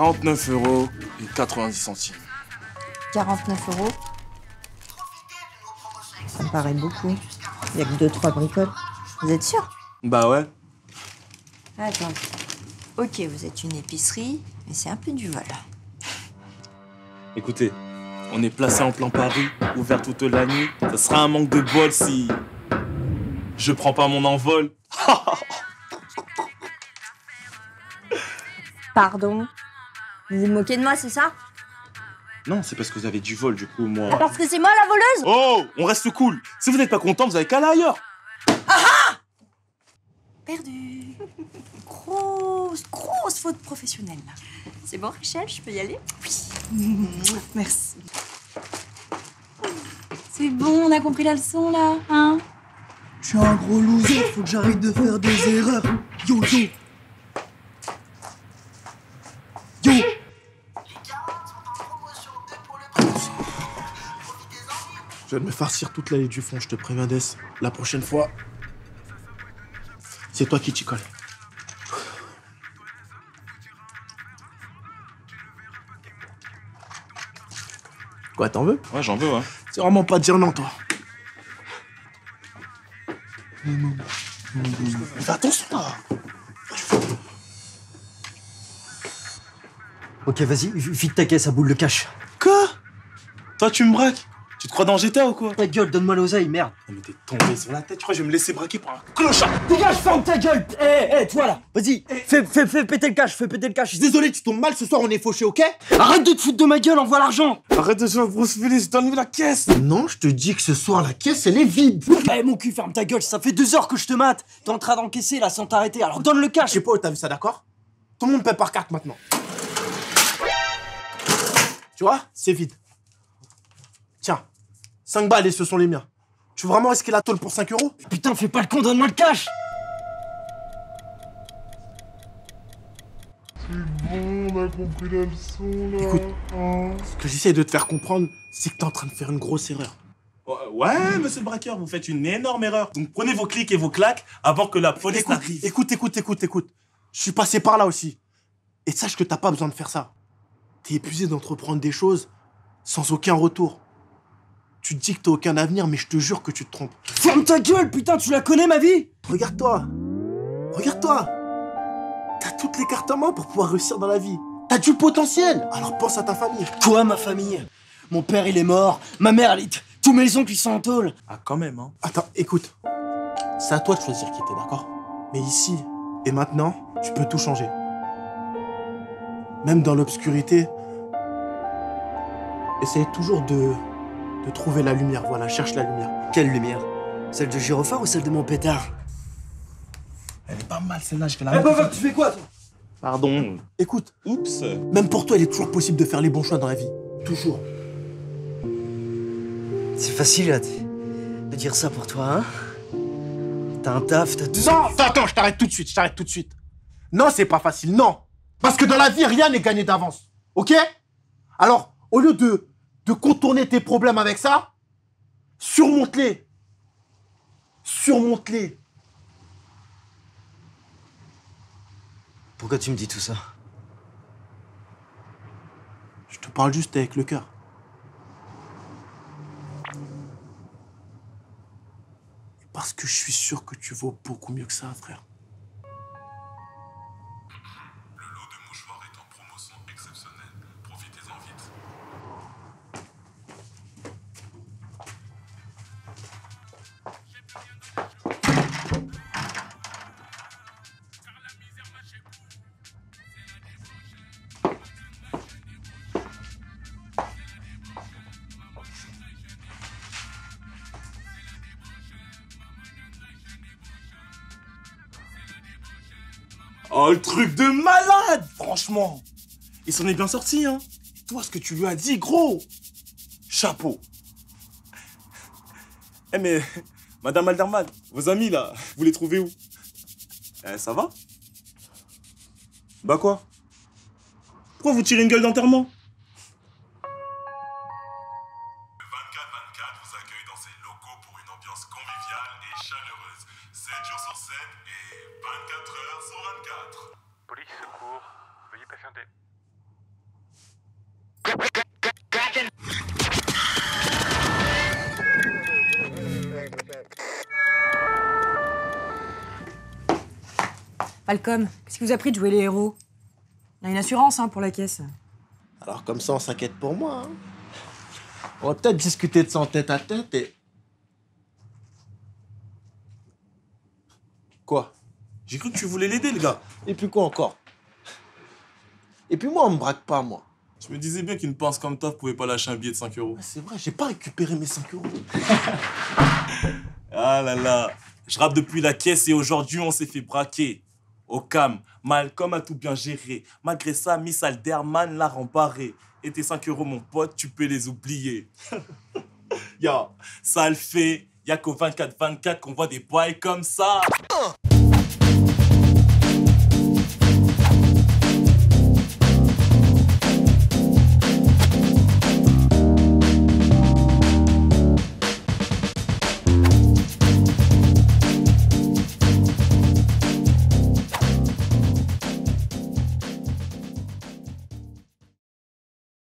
49,90 €. 49 €. Ça me paraît beaucoup. Il n'y a que 2-3 bricoles. Vous êtes sûr? Bah ouais. Attends. Ok, vous êtes une épicerie, mais c'est un peu du vol. Écoutez, on est placé en plan Paris, ouvert toute la nuit. Ça sera un manque de bol si... je prends pas mon envol. Pardon? Vous vous moquez de moi, c'est ça? Non, c'est parce que vous avez du vol, du coup, moi... Ah, parce que c'est moi, la voleuse? Oh, on reste cool. Si vous n'êtes pas content, vous avez qu'à aller ailleurs. Ah, perdu. Grosse faute professionnelle, là. C'est bon, Rachel, je peux y aller? Oui. Merci. C'est bon, on a compris la leçon, là, hein? Je suis un gros loser, faut que j'arrête de faire des erreurs. Yo, yo. Yo. Je viens de me farcir toute l'allée du fond, je te préviens, Des. La prochaine fois, c'est toi qui t'y colle. Quoi, t'en veux? Ouais, j'en veux, hein. C'est vraiment pas dire non, toi. Mais fais attention, là. Ok, vas-y, vite ta caisse à boule de cash. Quoi? Toi, tu me braques? Tu te crois dans GTA ou quoi? Ta gueule, donne-moi l'oseille, merde. Mais t'es tombé sur la tête, tu crois que je vais me laisser braquer pour un clochard? Dégage, ferme ta gueule. Hé, hé, toi là, vas-y, fais péter le cash, fais péter le cash. Désolé, tu tombes mal, ce soir on est fauché, ok? Arrête de te foutre de ma gueule, envoie l'argent. Arrête de jouer à Bruce Willis, donne-lui la caisse. Non, je te dis que ce soir la caisse, elle est vide. Hé, mon cul, ferme ta gueule, ça fait 2 heures que je te mate. T'es en train d'encaisser là, sans t'arrêter, alors donne le cash. Je sais pas où t'as vu ça, d'accord? Tout le monde paie par carte maintenant. Tu vois, c'est vide. Tiens, 5 balles et ce sont les miens. Tu veux vraiment risquer la tôle pour 5 €? Putain, fais pas le con, donne-moi le cash. C'est bon, on a compris la leçon, là. Écoute, ce que j'essaie de te faire comprendre, c'est que t'es en train de faire une grosse erreur. Ouais, monsieur le braqueur, vous faites une énorme erreur. Donc prenez vos clics et vos claques avant que la police n'arrive. Écoute. Je suis passé par là aussi. Et sache que t'as pas besoin de faire ça. T'es épuisé d'entreprendre des choses sans aucun retour. Tu te dis que t'as aucun avenir, mais je te jure que tu te trompes. Ferme ta gueule, putain, tu la connais, ma vie? Regarde-toi. T'as toutes les cartes en main pour pouvoir réussir dans la vie. T'as du potentiel. Alors pense à ta famille. Quoi, ma famille? Mon père, il est mort. Ma mère, elle est... Tous mes oncles, ils sont en tôle. Ah, quand même, hein. Attends, écoute. C'est à toi de choisir qui t'es, d'accord? Mais ici et maintenant, tu peux tout changer. Même dans l'obscurité, essaye toujours de trouver la lumière, voilà, cherche la lumière. Quelle lumière? Celle de gyrophare ou celle de mon pétard? Elle est pas mal celle-là, je vais la mettre. Hey, tu fais quoi toi? Pardon. Écoute, oups. Même pour toi, il est toujours possible de faire les bons choix dans la vie. Toujours. C'est facile de dire ça pour toi, hein? T'as un taf, t'as tout... Non, attends, je t'arrête tout de suite. Non, c'est pas facile, non. Parce que dans la vie, rien n'est gagné d'avance, ok? Alors, au lieu de contourner tes problèmes avec ça, surmonte-les. Pourquoi tu me dis tout ça? Je te parle juste avec le cœur. Parce que je suis sûr que tu vaux beaucoup mieux que ça, frère. Oh, le truc de malade, franchement. Il s'en est bien sorti, hein. Toi, ce que tu lui as dit, gros. Chapeau. Eh, hey, mais, madame Alderman, vos amis, là, vous les trouvez où? Ça va? Bah quoi? Pourquoi vous tirez une gueule d'enterrement? Malcolm, qu'est-ce qui vous a pris de jouer les héros? Il y a une assurance hein, pour la caisse. Alors comme ça, on s'inquiète pour moi. Hein. On va peut-être discuter de ça en tête à tête et... Quoi? J'ai cru que tu voulais l'aider, le gars. Et puis quoi encore? Et puis moi, on me braque pas, moi. Je me disais bien qu'une pince comme toi, vous pouvez pas lâcher un billet de 5 €. Ah, c'est vrai, j'ai pas récupéré mes 5 €. Ah là là. Je rappe depuis la caisse et aujourd'hui, on s'est fait braquer. Au calme, Malcolm a tout bien géré. Malgré ça, Miss Alderman l'a remparé. Et tes 5 €, mon pote, tu peux les oublier. Ya, ça le fait. Y'a qu'au 24-24 qu'on voit des bails comme ça.